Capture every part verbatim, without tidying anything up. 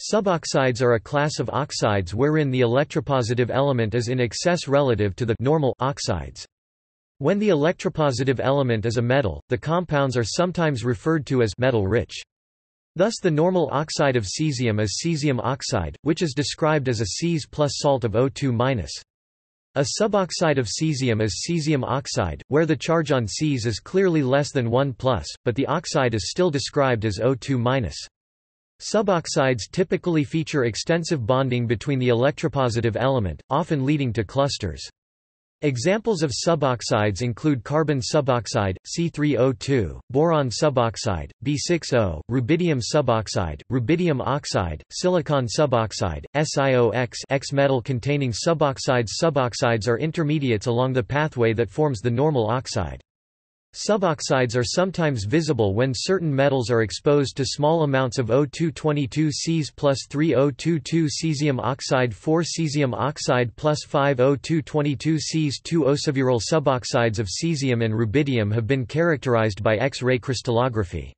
Suboxides are a class of oxides wherein the electropositive element is in excess relative to the normal oxides. When the electropositive element is a metal, the compounds are sometimes referred to as metal-rich. Thus the normal oxide of caesium is caesium oxide, which is described as a Cs plus salt of O two minus. A suboxide of caesium is caesium oxide, where the charge on Cs is clearly less than one plus, but the oxide is still described as O two minus. Suboxides typically feature extensive bonding between the electropositive element, often leading to clusters. Examples of suboxides include carbon suboxide, C three O two, boron suboxide, B six O, rubidium suboxide, rubidium oxide, silicon suboxide, S I O X, X-metal-containing suboxides. Suboxides are intermediates along the pathway that forms the normal oxide. Suboxides are sometimes visible when certain metals are exposed to small amounts of O two twenty-two Cs plus three O twenty-two caesium oxide four caesium oxide plus five O two twenty-two Cs two O. Several suboxides of caesium and rubidium have been characterized by X-ray crystallography.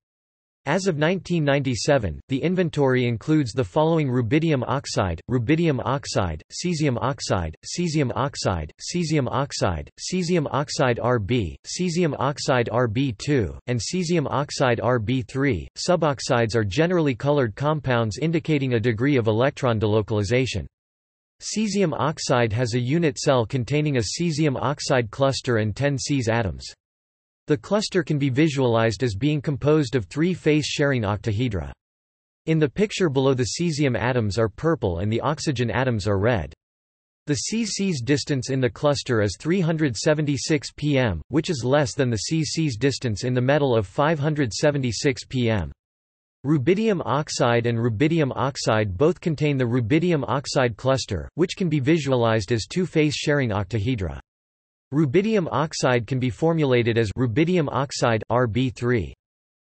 As of nineteen ninety-seven, the inventory includes the following: rubidium oxide, rubidium oxide, cesium oxide, cesium oxide, cesium oxide, cesium oxide R B, cesium oxide R B two, and cesium oxide R B three. Suboxides are generally colored compounds indicating a degree of electron delocalization. Cesium oxide has a unit cell containing a cesium oxide cluster and ten Cs atoms. The cluster can be visualized as being composed of three face-sharing octahedra. In the picture below, the cesium atoms are purple and the oxygen atoms are red. The C C's distance in the cluster is three hundred seventy-six parsecs, which is less than the C C's distance in the metal of five hundred seventy-six parsecs. Rubidium oxide and rubidium oxide both contain the rubidium oxide cluster, which can be visualized as two face-sharing octahedra. Rubidium oxide can be formulated as rubidium oxide R B three.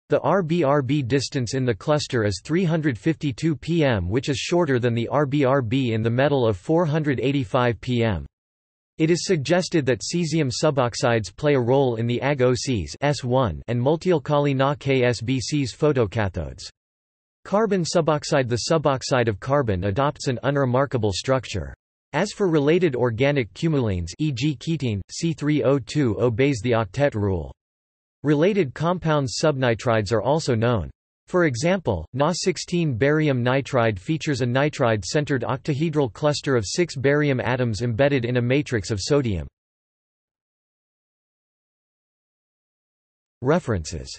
The R B R B distance in the cluster is three hundred fifty-two parsecs, which is shorter than the R B R B in the metal of four hundred eighty-five parsecs. It is suggested that cesium suboxides play a role in the A G O Cs S one and multialkali Na K S B Cs photocathodes. Carbon suboxide: the suboxide of carbon adopts an unremarkable structure. As for related organic cumulenes, for example ketene, C three O two obeys the octet rule. Related compounds subnitrides are also known. For example, Na sixteen barium nitride features a nitride-centered octahedral cluster of six barium atoms embedded in a matrix of sodium. References.